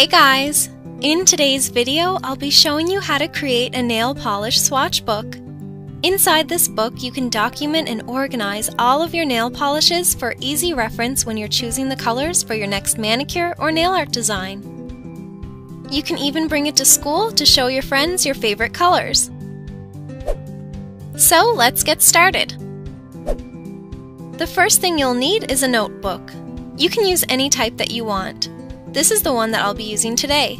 Hey guys! In today's video, I'll be showing you how to create a nail polish swatch book. Inside this book, you can document and organize all of your nail polishes for easy reference when you're choosing the colors for your next manicure or nail art design. You can even bring it to school to show your friends your favorite colors. So let's get started! The first thing you'll need is a notebook. You can use any type that you want. This is the one that I'll be using today.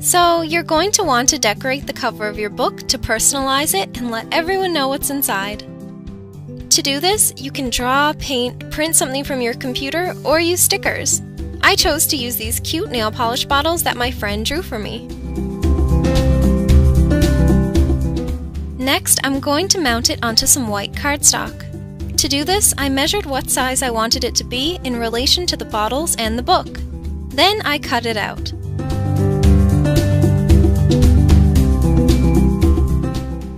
So you're going to want to decorate the cover of your book to personalize it and let everyone know what's inside. To do this, you can draw, paint, print something from your computer, or use stickers. I chose to use these cute nail polish bottles that my friend drew for me. Next, I'm going to mount it onto some white cardstock. To do this, I measured what size I wanted it to be in relation to the bottles and the book. Then I cut it out.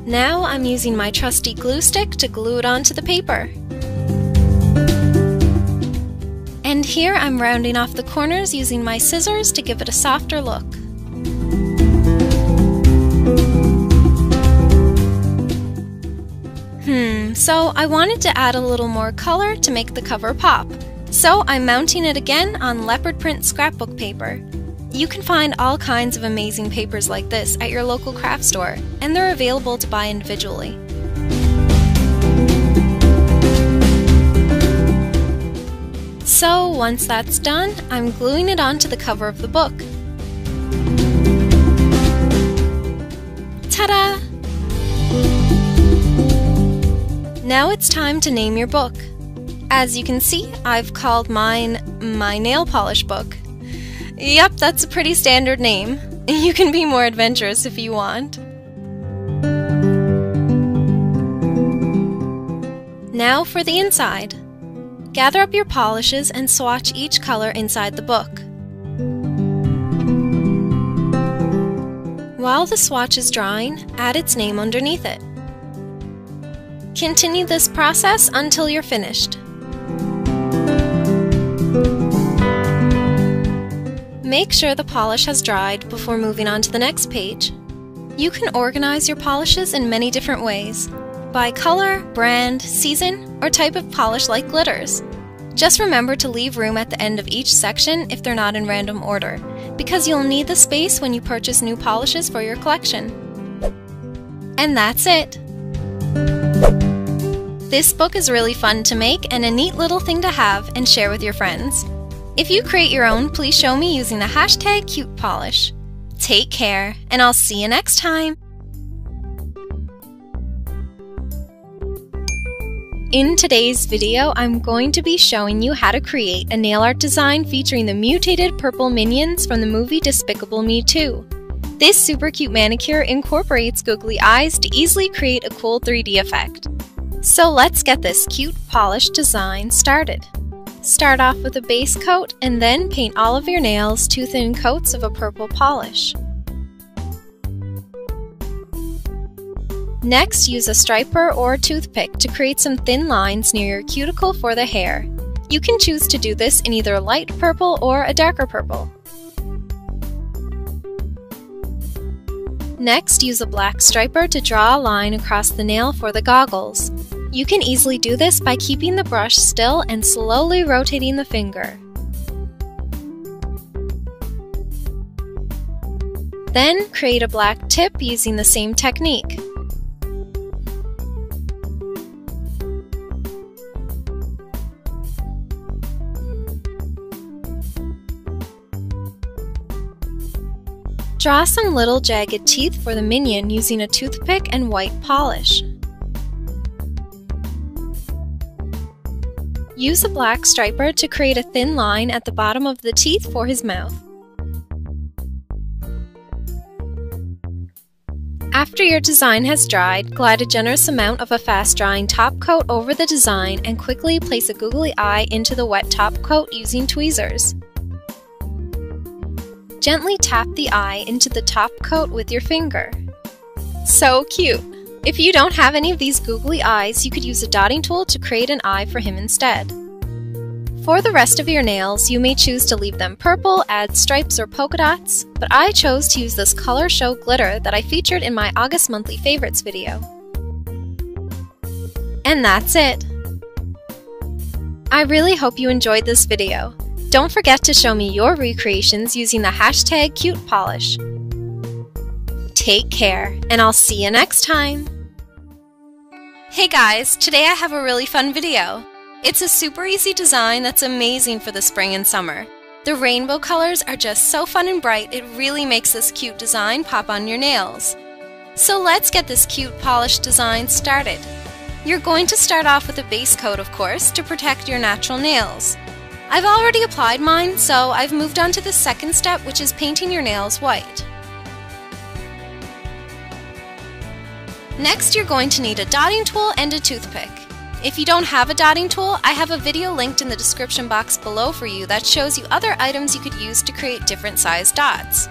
Now I'm using my trusty glue stick to glue it onto the paper. And here I'm rounding off the corners using my scissors to give it a softer look. So I wanted to add a little more color to make the cover pop, so I'm mounting it again on leopard print scrapbook paper. You can find all kinds of amazing papers like this at your local craft store, and they're available to buy individually. So once that's done, I'm gluing it onto the cover of the book. Ta-da! Now it's time to name your book. As you can see, I've called mine My Nail Polish Book. Yep, that's a pretty standard name. You can be more adventurous if you want. Now for the inside. Gather up your polishes and swatch each color inside the book. While the swatch is drying, add its name underneath it. Continue this process until you're finished. Make sure the polish has dried before moving on to the next page. You can organize your polishes in many different ways, by color, brand, season, or type of polish like glitters. Just remember to leave room at the end of each section if they're not in random order, because you'll need the space when you purchase new polishes for your collection. And that's it! This book is really fun to make and a neat little thing to have and share with your friends. If you create your own, please show me using the hashtag #CutePolish. Take care, and I'll see you next time! In today's video, I'm going to be showing you how to create a nail art design featuring the mutated purple minions from the movie Despicable Me 2. This super cute manicure incorporates googly eyes to easily create a cool 3D effect. So let's get this cute polished design started. Start off with a base coat and then paint all of your nails 2 thin coats of a purple polish. Next, use a striper or toothpick to create some thin lines near your cuticle for the hair. You can choose to do this in either a light purple or a darker purple. Next, use a black striper to draw a line across the nail for the goggles. You can easily do this by keeping the brush still and slowly rotating the finger. Then, create a black tip using the same technique. Draw some little jagged teeth for the minion using a toothpick and white polish. Use a black striper to create a thin line at the bottom of the teeth for his mouth. After your design has dried, glide a generous amount of a fast-drying top coat over the design and quickly place a googly eye into the wet top coat using tweezers. Gently tap the eye into the top coat with your finger. So cute! If you don't have any of these googly eyes, you could use a dotting tool to create an eye for him instead. For the rest of your nails, you may choose to leave them purple, add stripes or polka dots, but I chose to use this Color Show glitter that I featured in my August monthly favorites video. And that's it! I really hope you enjoyed this video. Don't forget to show me your recreations using the hashtag Cutepolish. Take care, and I'll see you next time! Hey guys, today I have a really fun video. It's a super easy design that's amazing for the spring and summer. The rainbow colors are just so fun and bright, it really makes this cute design pop on your nails. So let's get this cute polished design started. You're going to start off with a base coat, of course, to protect your natural nails. I've already applied mine, so I've moved on to the second step, which is painting your nails white. Next, you're going to need a dotting tool and a toothpick. If you don't have a dotting tool, I have a video linked in the description box below for you that shows you other items you could use to create different size dots.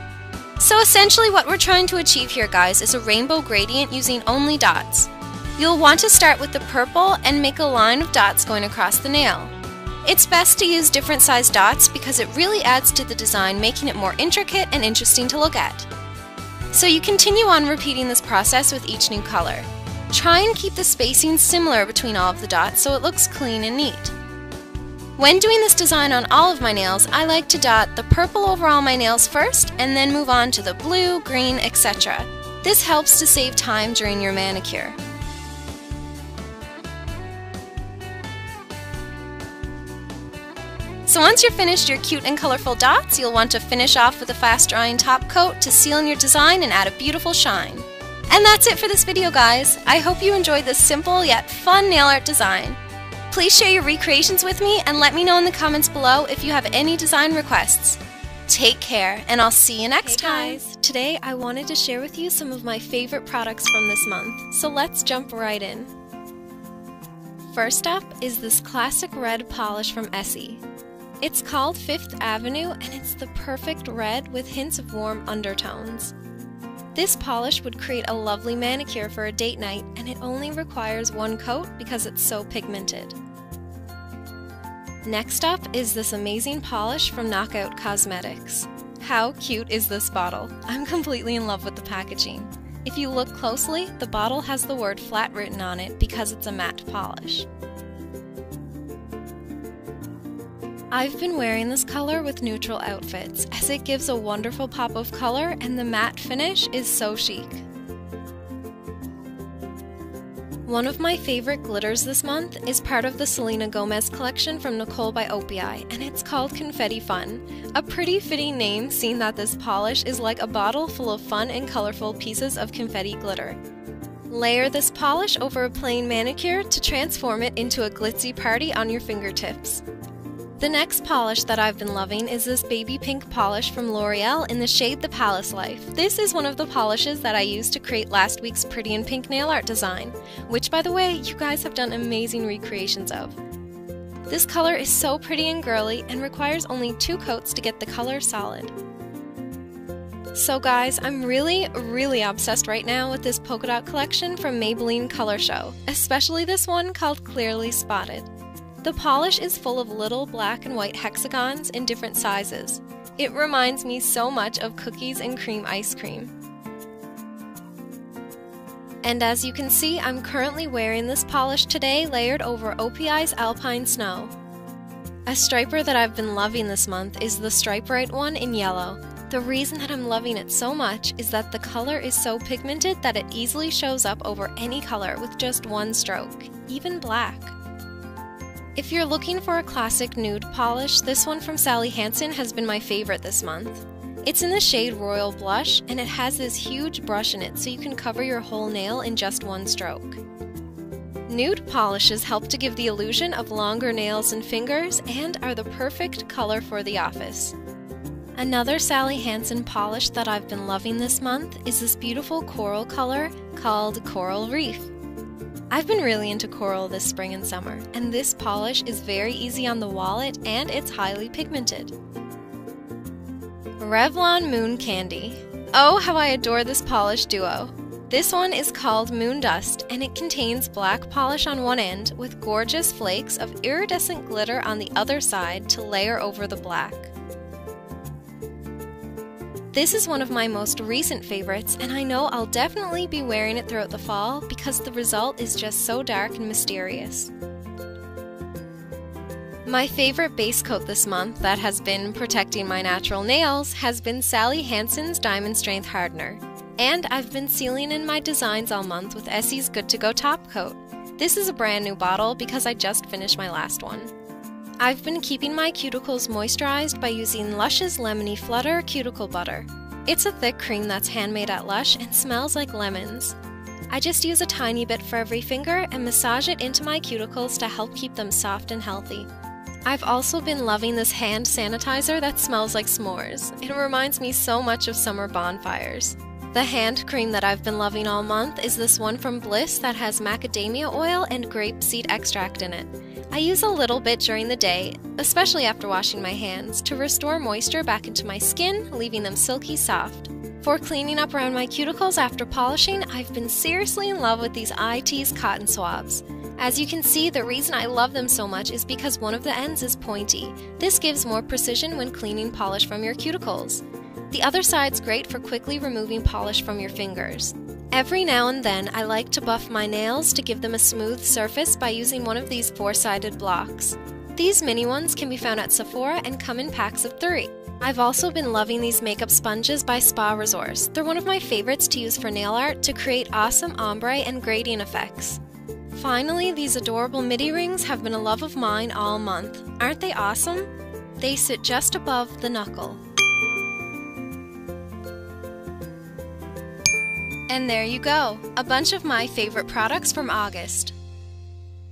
So essentially what we're trying to achieve here, guys, is a rainbow gradient using only dots. You'll want to start with the purple and make a line of dots going across the nail. It's best to use different size dots because it really adds to the design, making it more intricate and interesting to look at. So you continue on repeating this process with each new color. Try and keep the spacing similar between all of the dots so it looks clean and neat. When doing this design on all of my nails, I like to dot the purple over all my nails first and then move on to the blue, green, etc. This helps to save time during your manicure. So once you're finished your cute and colorful dots, you'll want to finish off with a fast drying top coat to seal in your design and add a beautiful shine. And that's it for this video, guys. I hope you enjoyed this simple yet fun nail art design. Please share your recreations with me and let me know in the comments below if you have any design requests. Take care, and I'll see you next time. Hey guys, today I wanted to share with you some of my favorite products from this month, so let's jump right in. First up is this classic red polish from Essie. It's called Fifth Avenue, and it's the perfect red with hints of warm undertones. This polish would create a lovely manicure for a date night, and it only requires one coat because it's so pigmented. Next up is this amazing polish from Knockout Cosmetics. How cute is this bottle? I'm completely in love with the packaging. If you look closely, the bottle has the word flat written on it because it's a matte polish. I've been wearing this color with neutral outfits, as it gives a wonderful pop of color and the matte finish is so chic. One of my favorite glitters this month is part of the Selena Gomez collection from Nicole by OPI, and it's called Confetti Fun. A pretty fitting name, seeing that this polish is like a bottle full of fun and colorful pieces of confetti glitter. Layer this polish over a plain manicure to transform it into a glitzy party on your fingertips. The next polish that I've been loving is this baby pink polish from L'Oreal in the shade The Palace Life. This is one of the polishes that I used to create last week's Pretty in Pink nail art design, which by the way, you guys have done amazing recreations of. This color is so pretty and girly and requires only two coats to get the color solid. So guys, I'm really obsessed right now with this polka dot collection from Maybelline Color Show, especially this one called Clearly Spotted. The polish is full of little black and white hexagons in different sizes. It reminds me so much of cookies and cream ice cream. And as you can see, I'm currently wearing this polish today layered over OPI's Alpine Snow. A striper that I've been loving this month is the Stripe Right one in yellow. The reason that I'm loving it so much is that the color is so pigmented that it easily shows up over any color with just one stroke, even black. If you're looking for a classic nude polish, this one from Sally Hansen has been my favorite this month. It's in the shade Royal Blush, and it has this huge brush in it so you can cover your whole nail in just one stroke. Nude polishes help to give the illusion of longer nails and fingers and are the perfect color for the office. Another Sally Hansen polish that I've been loving this month is this beautiful coral color called Coral Reef. I've been really into coral this spring and summer, and this polish is very easy on the wallet and it's highly pigmented. Revlon Moon Candy. Oh, how I adore this polish duo! This one is called Moon Dust, and it contains black polish on one end with gorgeous flakes of iridescent glitter on the other side to layer over the black. This is one of my most recent favorites, and I know I'll definitely be wearing it throughout the fall because the result is just so dark and mysterious. My favorite base coat this month that has been protecting my natural nails has been Sally Hansen's Diamond Strength Hardener. And I've been sealing in my designs all month with Essie's Good To Go Top Coat. This is a brand new bottle because I just finished my last one. I've been keeping my cuticles moisturized by using Lush's Lemony Flutter Cuticle Butter. It's a thick cream that's handmade at Lush and smells like lemons. I just use a tiny bit for every finger and massage it into my cuticles to help keep them soft and healthy. I've also been loving this hand sanitizer that smells like s'mores. It reminds me so much of summer bonfires. The hand cream that I've been loving all month is this one from Bliss that has macadamia oil and grape seed extract in it. I use a little bit during the day, especially after washing my hands, to restore moisture back into my skin, leaving them silky soft. For cleaning up around my cuticles after polishing, I've been seriously in love with these IT's cotton swabs. As you can see, the reason I love them so much is because one of the ends is pointy. This gives more precision when cleaning polish from your cuticles. The other side's great for quickly removing polish from your fingers. Every now and then, I like to buff my nails to give them a smooth surface by using one of these four-sided blocks. These mini ones can be found at Sephora and come in packs of 3. I've also been loving these makeup sponges by Spa Resorts. They're one of my favorites to use for nail art to create awesome ombre and gradient effects. Finally, these adorable midi rings have been a love of mine all month. Aren't they awesome? They sit just above the knuckle. And there you go, a bunch of my favorite products from August.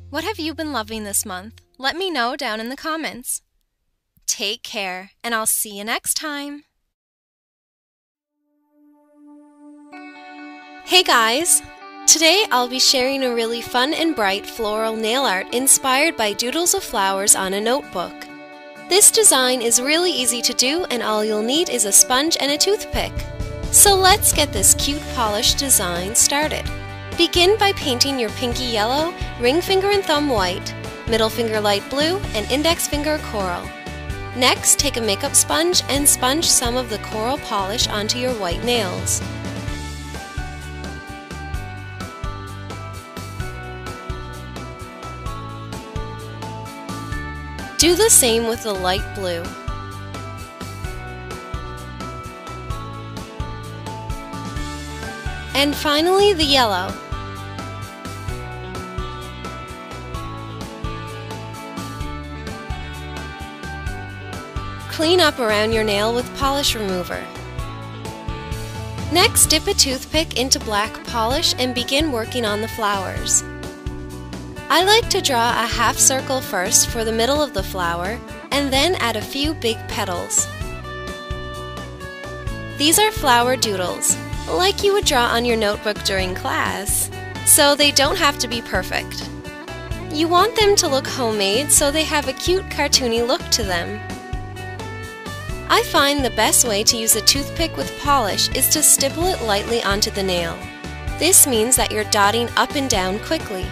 What have you been loving this month? Let me know down in the comments. Take care, and I'll see you next time. Hey guys! Today I'll be sharing a really fun and bright floral nail art inspired by doodles of flowers on a notebook. This design is really easy to do, and all you'll need is a sponge and a toothpick. So let's get this cute polished design started. Begin by painting your pinky yellow, ring finger and thumb white, middle finger light blue, and index finger coral. Next, take a makeup sponge and sponge some of the coral polish onto your white nails. Do the same with the light blue. And finally, the yellow. Clean up around your nail with polish remover. Next, dip a toothpick into black polish and begin working on the flowers. I like to draw a half circle first for the middle of the flower and then add a few big petals. These are flower doodles, like you would draw on your notebook during class, so they don't have to be perfect. You want them to look homemade so they have a cute cartoony look to them. I find the best way to use a toothpick with polish is to stipple it lightly onto the nail. This means that you're dotting up and down quickly.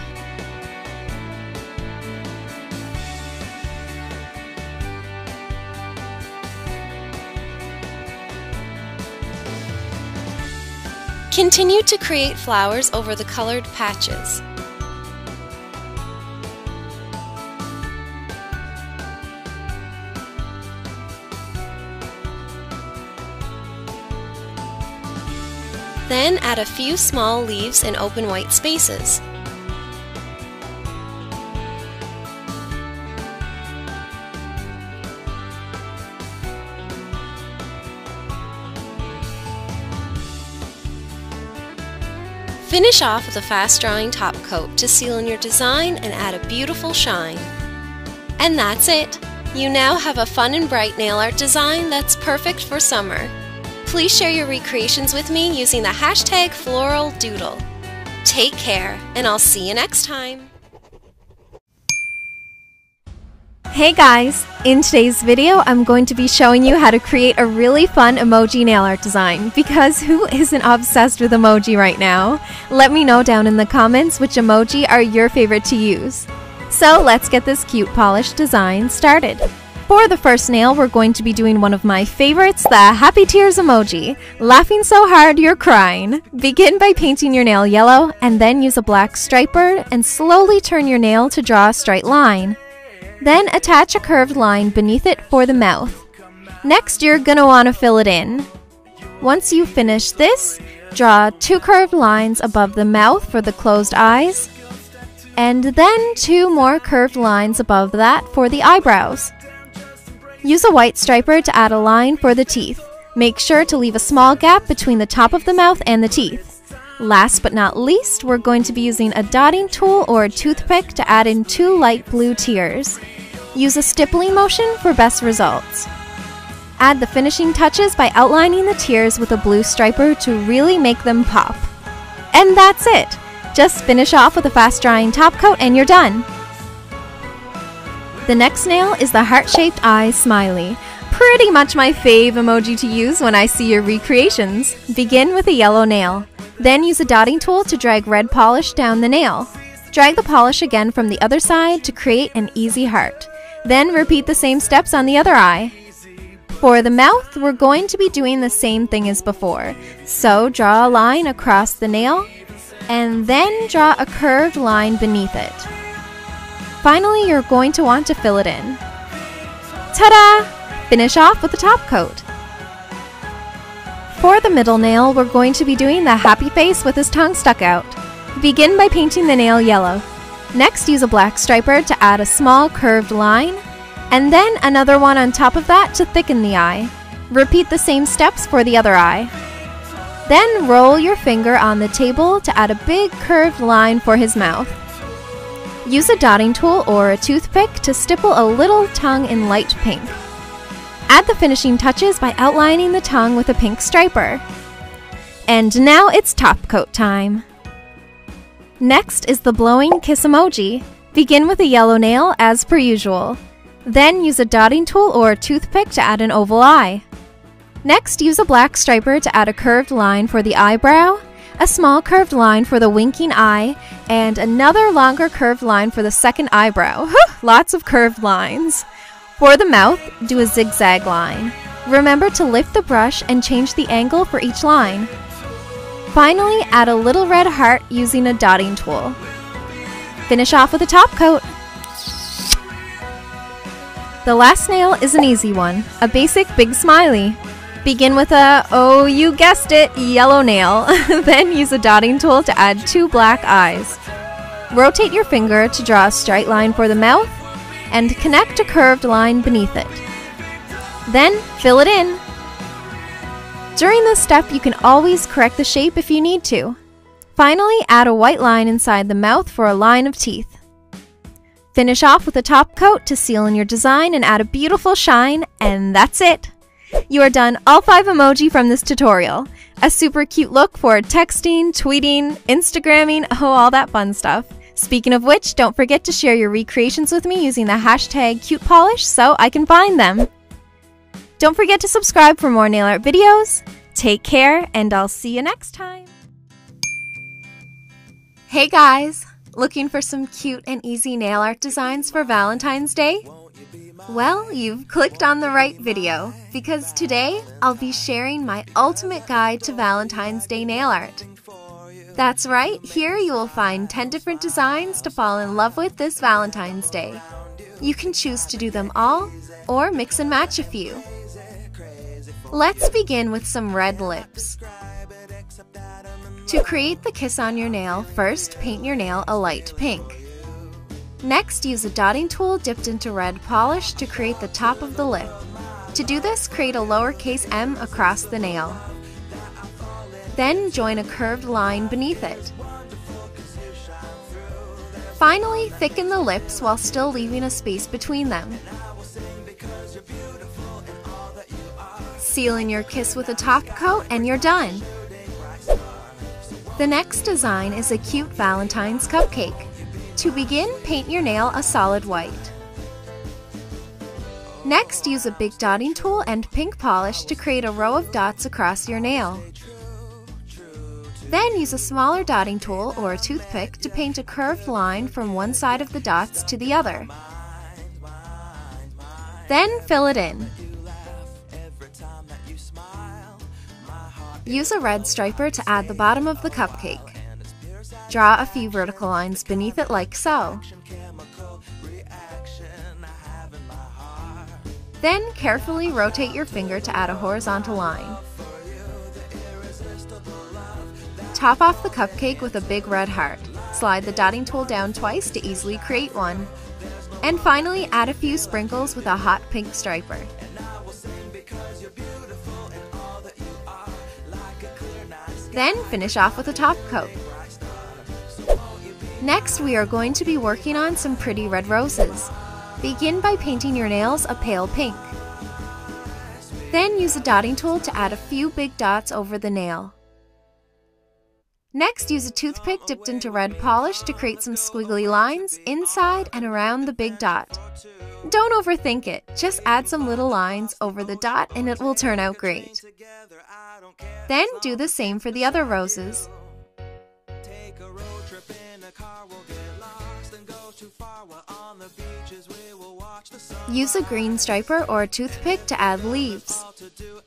Continue to create flowers over the colored patches. Then add a few small leaves and open white spaces. Finish off with a fast-drying top coat to seal in your design and add a beautiful shine. And that's it! You now have a fun and bright nail art design that's perfect for summer. Please share your recreations with me using the hashtag FloralDoodle. Take care, and I'll see you next time! Hey guys! In today's video, I'm going to be showing you how to create a really fun emoji nail art design, because who isn't obsessed with emoji right now? Let me know down in the comments which emoji are your favorite to use. So let's get this Cutepolish design started. For the first nail, we're going to be doing one of my favorites, the happy tears emoji. Laughing so hard you're crying. Begin by painting your nail yellow and then use a black striper and slowly turn your nail to draw a straight line. Then attach a curved line beneath it for the mouth. Next, you're gonna wanna fill it in. Once you finish this, draw two curved lines above the mouth for the closed eyes, and then two more curved lines above that for the eyebrows. Use a white striper to add a line for the teeth. Make sure to leave a small gap between the top of the mouth and the teeth. Last but not least, we're going to be using a dotting tool or a toothpick to add in two light blue tears. Use a stippling motion for best results. Add the finishing touches by outlining the tears with a blue striper to really make them pop. And that's it! Just finish off with a fast drying top coat and you're done! The next nail is the heart-shaped eye smiley. Pretty much my fave emoji to use when I see your recreations. Begin with a yellow nail. Then use a dotting tool to drag red polish down the nail. Drag the polish again from the other side to create an easy heart. Then repeat the same steps on the other eye. For the mouth, we're going to be doing the same thing as before. So draw a line across the nail, and then draw a curved line beneath it. Finally, you're going to want to fill it in. Ta-da! Finish off with a top coat. For the middle nail, we're going to be doing the happy face with his tongue stuck out. Begin by painting the nail yellow. Next, use a black striper to add a small curved line, and then another one on top of that to thicken the eye. Repeat the same steps for the other eye. Then roll your finger on the table to add a big curved line for his mouth. Use a dotting tool or a toothpick to stipple a little tongue in light pink. Add the finishing touches by outlining the tongue with a pink striper. And now it's top coat time! Next is the blowing kiss emoji. Begin with a yellow nail as per usual. Then use a dotting tool or a toothpick to add an oval eye. Next, use a black striper to add a curved line for the eyebrow, a small curved line for the winking eye, and another longer curved line for the second eyebrow. Lots of curved lines! For the mouth, do a zigzag line. Remember to lift the brush and change the angle for each line. Finally, add a little red heart using a dotting tool. Finish off with a top coat. The last nail is an easy one, a basic big smiley. Begin with a, oh you guessed it, yellow nail. Then use a dotting tool to add two black eyes. Rotate your finger to draw a straight line for the mouth, and connect a curved line beneath it. Then fill it in. During this step, you can always correct the shape if you need to. Finally, add a white line inside the mouth for a line of teeth. Finish off with a top coat to seal in your design and add a beautiful shine, and that's it! You are done all 5 emoji from this tutorial. A super cute look for texting, tweeting, Instagramming, oh, all that fun stuff. Speaking of which, don't forget to share your recreations with me using the hashtag Cutepolish so I can find them. Don't forget to subscribe for more nail art videos. Take care, and I'll see you next time. Hey guys, looking for some cute and easy nail art designs for Valentine's Day? Well, you've clicked on the right video, because today I'll be sharing my ultimate guide to Valentine's Day nail art. That's right, here you will find 10 different designs to fall in love with this Valentine's Day. You can choose to do them all, or mix and match a few. Let's begin with some red lips. To create the kiss on your nail, first paint your nail a light pink. Next, use a dotting tool dipped into red polish to create the top of the lip. To do this, create a lowercase m across the nail. Then join a curved line beneath it. Finally, thicken the lips while still leaving a space between them. Seal in your kiss with a top coat and you're done! The next design is a cute Valentine's cupcake. To begin, paint your nail a solid white. Next, use a big dotting tool and pink polish to create a row of dots across your nail. Then use a smaller dotting tool or a toothpick to paint a curved line from one side of the dots to the other. Then fill it in. Use a red striper to add the bottom of the cupcake. Draw a few vertical lines beneath it like so. Then carefully rotate your finger to add a horizontal line. Top off the cupcake with a big red heart. Slide the dotting tool down twice to easily create one. And finally, add a few sprinkles with a hot pink striper. Then finish off with a top coat. Next, we are going to be working on some pretty red roses. Begin by painting your nails a pale pink. Then use a dotting tool to add a few big dots over the nail. Next, use a toothpick dipped into red polish to create some squiggly lines inside and around the big dot. Don't overthink it, just add some little lines over the dot and it will turn out great. Then do the same for the other roses. Use a green striper or a toothpick to add leaves.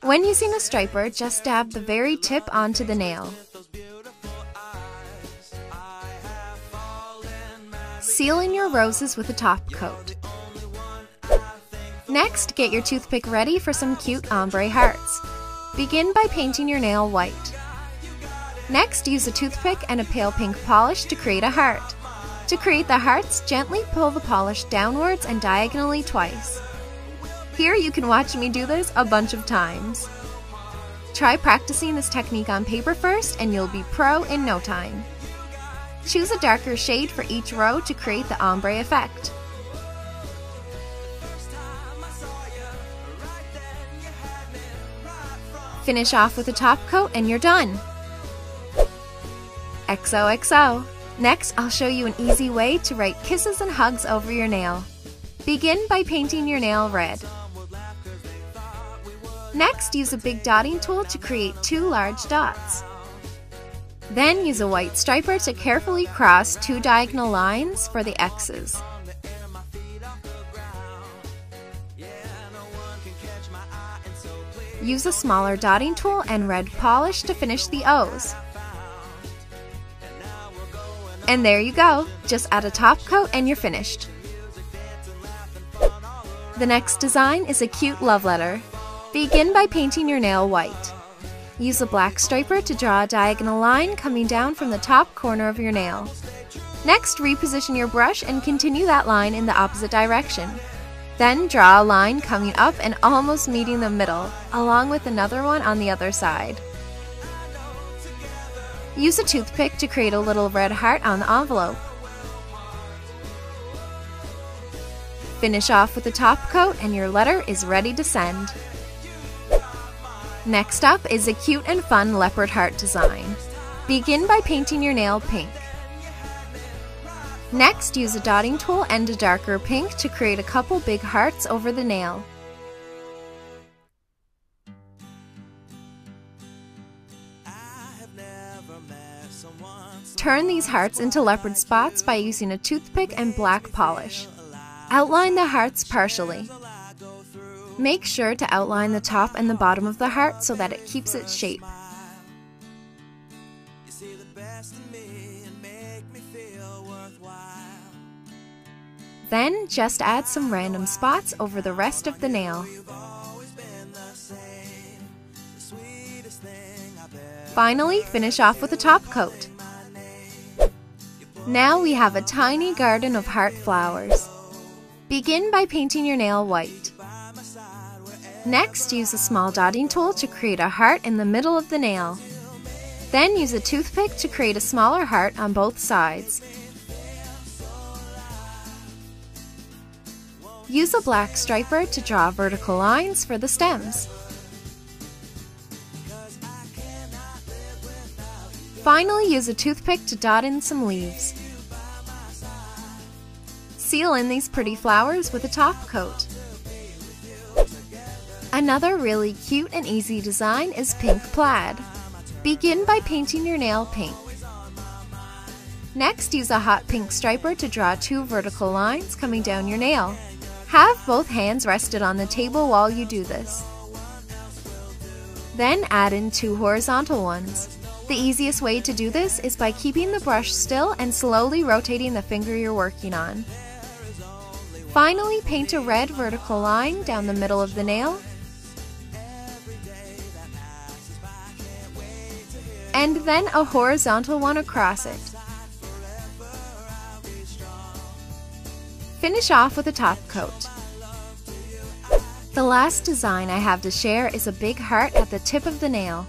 When using a striper, just dab the very tip onto the nail. Seal in your roses with a top coat. Next, get your toothpick ready for some cute ombre hearts. Begin by painting your nail white. Next, use a toothpick and a pale pink polish to create a heart. To create the hearts, gently pull the polish downwards and diagonally twice. Here you can watch me do this a bunch of times. Try practicing this technique on paper first and you'll be pro in no time. Choose a darker shade for each row to create the ombre effect. Finish off with a top coat and you're done. XOXO. Next, I'll show you an easy way to write kisses and hugs over your nail. Begin by painting your nail red. Next, use a big dotting tool to create two large dots. Then use a white striper to carefully cross two diagonal lines for the X's. Use a smaller dotting tool and red polish to finish the O's. And there you go! Just add a top coat and you're finished. The next design is a cute love letter. Begin by painting your nail white. Use a black striper to draw a diagonal line coming down from the top corner of your nail. Next, reposition your brush and continue that line in the opposite direction. Then draw a line coming up and almost meeting the middle, along with another one on the other side. Use a toothpick to create a little red heart on the envelope. Finish off with a top coat and your letter is ready to send. Next up is a cute and fun leopard heart design. Begin by painting your nail pink. Next, use a dotting tool and a darker pink to create a couple big hearts over the nail. Turn these hearts into leopard spots by using a toothpick and black polish. Outline the hearts partially. Make sure to outline the top and the bottom of the heart so that it keeps its shape. Then just add some random spots over the rest of the nail. Finally, finish off with a top coat. Now we have a tiny garden of heart flowers. Begin by painting your nail white. Next, use a small dotting tool to create a heart in the middle of the nail. Then use a toothpick to create a smaller heart on both sides. Use a black striper to draw vertical lines for the stems. Finally, use a toothpick to dot in some leaves. Seal in these pretty flowers with a top coat. Another really cute and easy design is pink plaid. Begin by painting your nail pink. Next, use a hot pink striper to draw two vertical lines coming down your nail. Have both hands rested on the table while you do this. Then add in two horizontal ones. The easiest way to do this is by keeping the brush still and slowly rotating the finger you're working on. Finally, paint a red vertical line down the middle of the nail. And then a horizontal one across it. Finish off with a top coat. The last design I have to share is a big heart at the tip of the nail.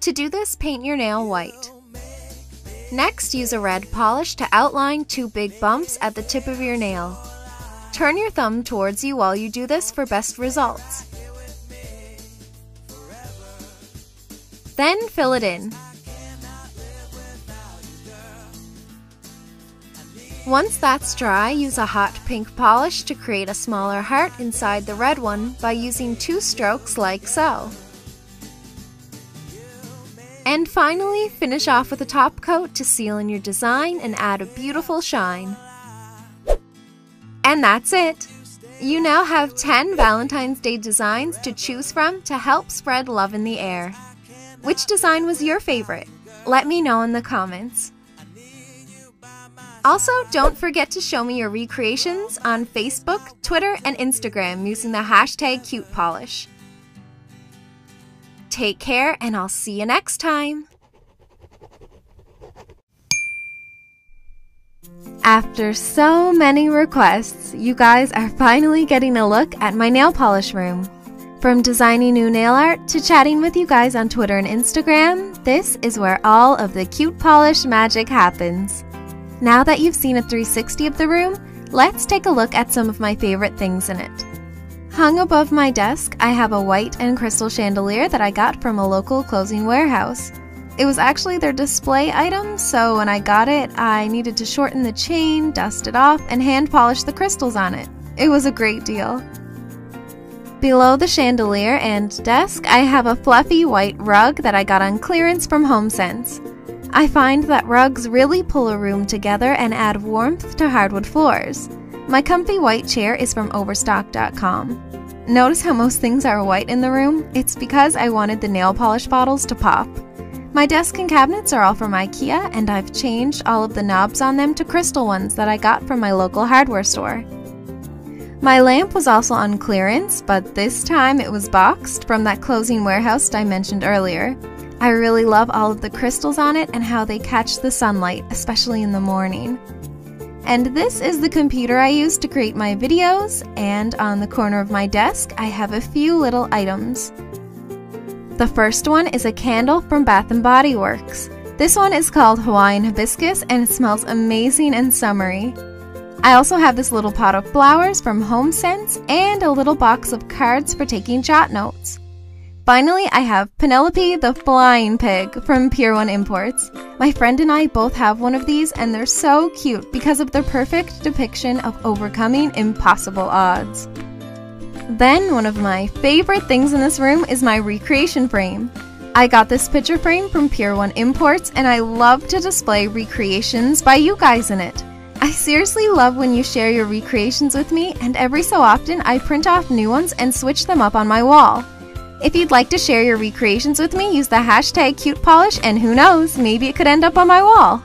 To do this, paint your nail white. Next, use a red polish to outline two big bumps at the tip of your nail. Turn your thumb towards you while you do this for best results. Then fill it in. Once that's dry, use a hot pink polish to create a smaller heart inside the red one by using two strokes like so. And finally, finish off with a top coat to seal in your design and add a beautiful shine. And that's it! You now have 10 Valentine's Day designs to choose from to help spread love in the air. Which design was your favorite? Let me know in the comments. Also, don't forget to show me your recreations on Facebook, Twitter, and Instagram using the hashtag #CutePolish. Take care, and I'll see you next time! After so many requests, you guys are finally getting a look at my nail polish room. From designing new nail art to chatting with you guys on Twitter and Instagram, this is where all of the cute polish magic happens. Now that you've seen a 360 of the room, let's take a look at some of my favorite things in it. Hung above my desk, I have a white and crystal chandelier that I got from a local clothing warehouse. It was actually their display item, so when I got it, I needed to shorten the chain, dust it off, and hand polish the crystals on it. It was a great deal. Below the chandelier and desk, I have a fluffy white rug that I got on clearance from HomeSense. I find that rugs really pull a room together and add warmth to hardwood floors. My comfy white chair is from Overstock.com. Notice how most things are white in the room? It's because I wanted the nail polish bottles to pop. My desk and cabinets are all from IKEA, and I've changed all of the knobs on them to crystal ones that I got from my local hardware store. My lamp was also on clearance, but this time it was boxed from that closing warehouse I mentioned earlier. I really love all of the crystals on it and how they catch the sunlight, especially in the morning. And this is the computer I use to create my videos, and on the corner of my desk I have a few little items. The first one is a candle from Bath and Body Works. This one is called Hawaiian Hibiscus and it smells amazing and summery. I also have this little pot of flowers from HomeSense and a little box of cards for taking jot notes. Finally, I have Penelope the Flying Pig from Pier 1 Imports. My friend and I both have one of these and they're so cute because of their perfect depiction of overcoming impossible odds. Then, one of my favorite things in this room is my recreation frame. I got this picture frame from Pier 1 Imports and I love to display recreations by you guys in it. I seriously love when you share your recreations with me, and every so often I print off new ones and switch them up on my wall. If you'd like to share your recreations with me, use the hashtag #CutePolish and who knows, maybe it could end up on my wall.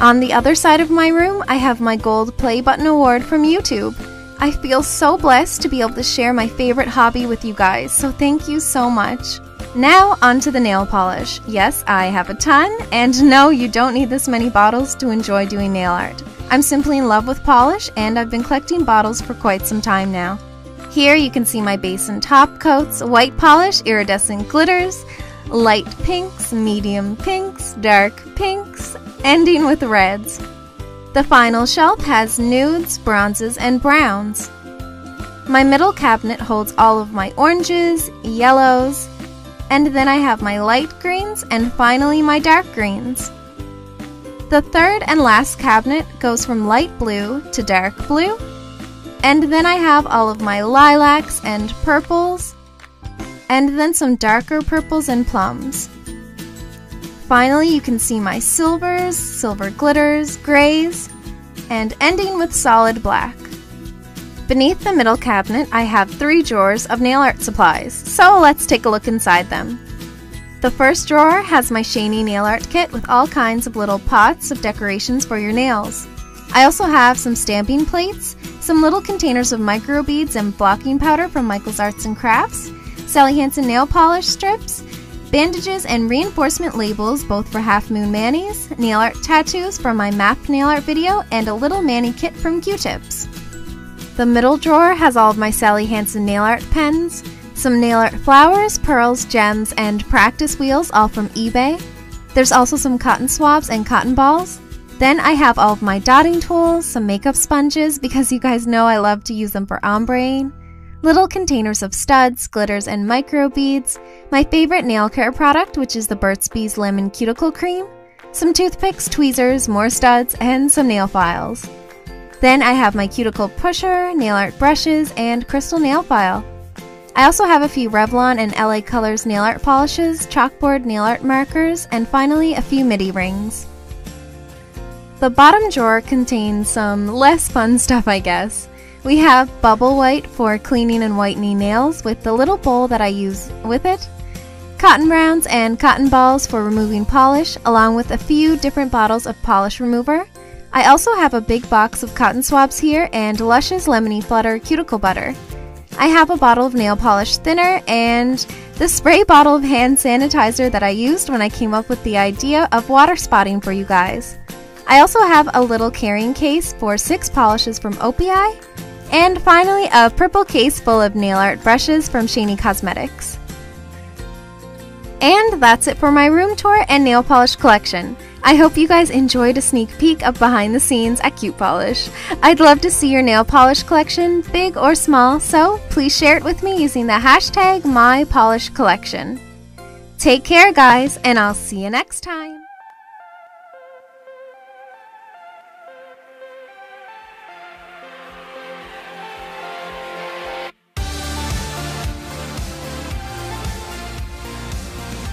On the other side of my room, I have my gold play button award from YouTube. I feel so blessed to be able to share my favorite hobby with you guys, so thank you so much. Now onto the nail polish. Yes, I have a ton, and no, you don't need this many bottles to enjoy doing nail art. I'm simply in love with polish and I've been collecting bottles for quite some time now. Here you can see my base and top coats, white polish, iridescent glitters, light pinks, medium pinks, dark pinks, ending with reds. The final shelf has nudes, bronzes, and browns. My middle cabinet holds all of my oranges, yellows, and then I have my light greens and finally my dark greens. The third and last cabinet goes from light blue to dark blue. And then I have all of my lilacs and purples, and then some darker purples and plums. Finally, you can see my silvers, silver glitters, grays, and ending with solid black. Beneath the middle cabinet, I have 3 drawers of nail art supplies, so let's take a look inside them. The first drawer has my Shaney nail art kit with all kinds of little pots of decorations for your nails. I also have some stamping plates, some little containers of microbeads and blocking powder from Michael's Arts and Crafts, Sally Hansen nail polish strips, bandages and reinforcement labels both for Half Moon manis, nail art tattoos from my map nail art video, and a little mani kit from Q-tips. The middle drawer has all of my Sally Hansen nail art pens, some nail art flowers, pearls, gems, and practice wheels, all from eBay. There's also some cotton swabs and cotton balls. Then I have all of my dotting tools, some makeup sponges because you guys know I love to use them for ombreing, little containers of studs, glitters, and micro beads, my favorite nail care product which is the Burt's Bees Lemon Cuticle Cream, some toothpicks, tweezers, more studs, and some nail files. Then I have my cuticle pusher, nail art brushes, and crystal nail file. I also have a few Revlon and LA Colors nail art polishes, chalkboard nail art markers, and finally a few midi rings. The bottom drawer contains some less fun stuff, I guess. We have Bubble White for cleaning and whitening nails with the little bowl that I use with it, cotton rounds and cotton balls for removing polish, along with a few different bottles of polish remover. I also have a big box of cotton swabs here and Lush's Lemony Flutter Cuticle Butter. I have a bottle of nail polish thinner and the spray bottle of hand sanitizer that I used when I came up with the idea of water spotting for you guys. I also have a little carrying case for 6 polishes from OPI, and finally a purple case full of nail art brushes from Shaney Cosmetics. And that's it for my room tour and nail polish collection. I hope you guys enjoyed a sneak peek of behind the scenes at Cutepolish. I'd love to see your nail polish collection, big or small, so please share it with me using the hashtag #MyPolishCollection. Take care guys, and I'll see you next time.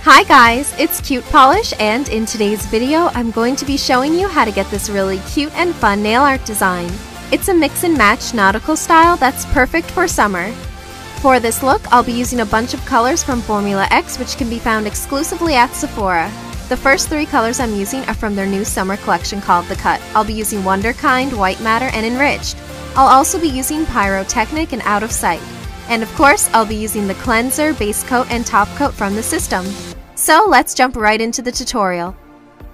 Hi guys, it's Cutepolish, and in today's video I'm going to be showing you how to get this really cute and fun nail art design. It's a mix and match nautical style that's perfect for summer. For this look, I'll be using a bunch of colors from Formula X which can be found exclusively at Sephora. The first 3 colors I'm using are from their new summer collection called The Cut. I'll be using Wonderkind, White Matter, and Enriched. I'll also be using Pyrotechnic and Out of Sight. And of course, I'll be using the cleanser, base coat, and top coat from the system. So let's jump right into the tutorial.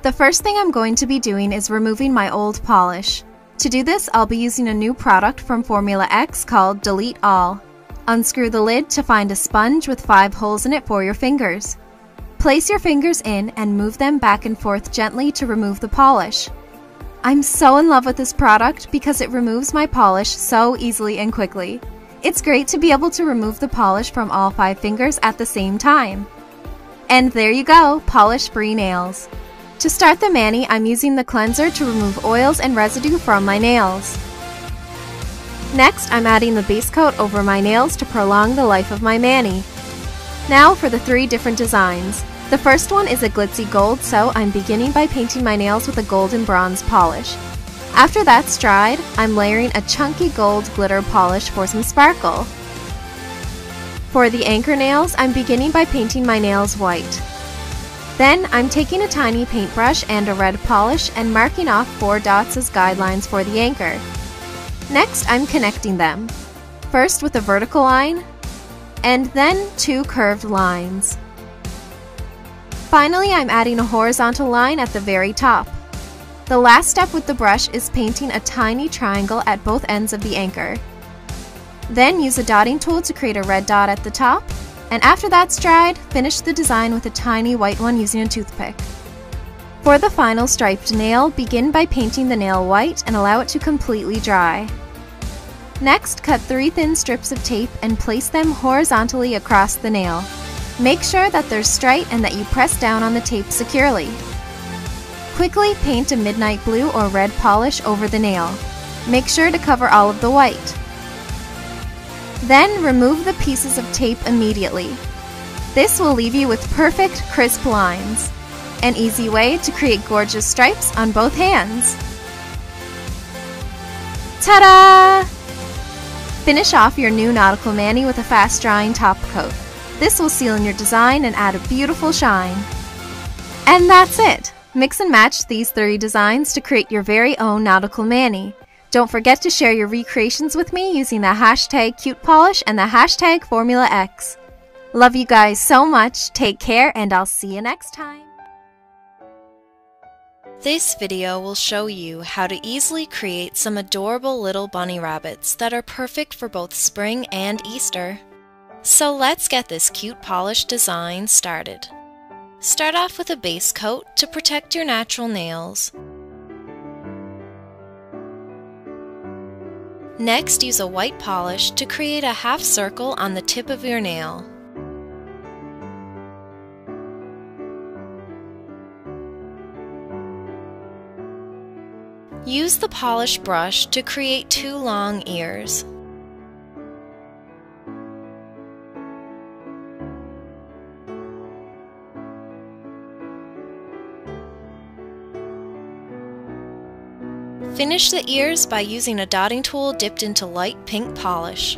The first thing I'm going to be doing is removing my old polish. To do this, I'll be using a new product from Formula X called Delete All. Unscrew the lid to find a sponge with 5 holes in it for your fingers. Place your fingers in and move them back and forth gently to remove the polish. I'm so in love with this product because it removes my polish so easily and quickly. It's great to be able to remove the polish from all 5 fingers at the same time. And there you go, polish-free nails. To start the mani, I'm using the cleanser to remove oils and residue from my nails. Next, I'm adding the base coat over my nails to prolong the life of my mani. Now for the 3 different designs. The first one is a glitzy gold, so I'm beginning by painting my nails with a gold and bronze polish. After that's dried, I'm layering a chunky gold glitter polish for some sparkle. For the anchor nails, I'm beginning by painting my nails white. Then I'm taking a tiny paintbrush and a red polish and marking off 4 dots as guidelines for the anchor. Next, I'm connecting them. First with a vertical line, and then 2 curved lines. Finally, I'm adding a horizontal line at the very top. The last step with the brush is painting a tiny triangle at both ends of the anchor. Then use a dotting tool to create a red dot at the top, and after that's dried, finish the design with a tiny white one using a toothpick. For the final striped nail, begin by painting the nail white and allow it to completely dry. Next, cut 3 thin strips of tape and place them horizontally across the nail. Make sure that they're straight and that you press down on the tape securely. Quickly paint a midnight blue or red polish over the nail. Make sure to cover all of the white. Then remove the pieces of tape immediately. This will leave you with perfect, crisp lines. An easy way to create gorgeous stripes on both hands. Ta-da! Finish off your new nautical mani with a fast-drying top coat. This will seal in your design and add a beautiful shine. And that's it! Mix and match these 3 designs to create your very own nautical mani. Don't forget to share your recreations with me using the hashtag Cutepolish and the hashtag Formula X. Love you guys so much, take care, and I'll see you next time! This video will show you how to easily create some adorable little bunny rabbits that are perfect for both spring and Easter. So let's get this Cutepolish design started. Start off with a base coat to protect your natural nails. Next, use a white polish to create a half circle on the tip of your nail. Use the polish brush to create 2 long ears. Finish the ears by using a dotting tool dipped into light pink polish.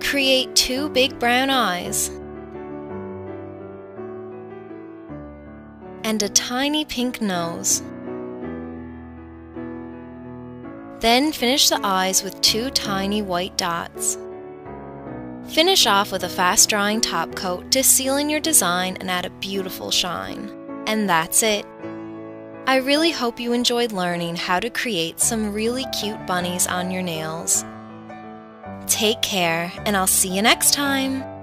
Create 2 big brown eyes and a tiny pink nose. Then finish the eyes with 2 tiny white dots. Finish off with a fast-drying top coat to seal in your design and add a beautiful shine. And that's it! I really hope you enjoyed learning how to create some really cute bunnies on your nails. Take care, and I'll see you next time!